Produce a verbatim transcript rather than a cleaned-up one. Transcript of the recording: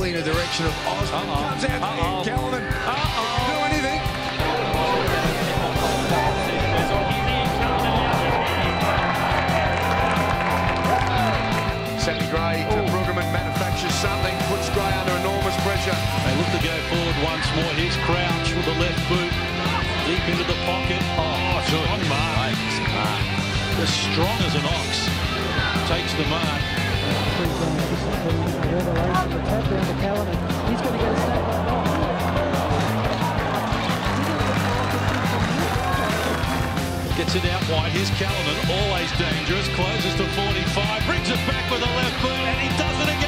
directly in the direction of Osborne. Uh-oh. Comes out uh-oh. Ian Callinan. Uh-oh. Can do anything. Sandy Gray to Bruggeman manufactures something, puts Gray under enormous pressure. They look to go forward once more. Here's Crouch with the left boot. Deep into the pocket. Oh, strong mark. As strong as an ox. Takes the mark. He's going to get a second goal. Gets it out wide. Here's Callinan, always dangerous. Closes to forty-five. Brings it back with a left foot, and he does it again.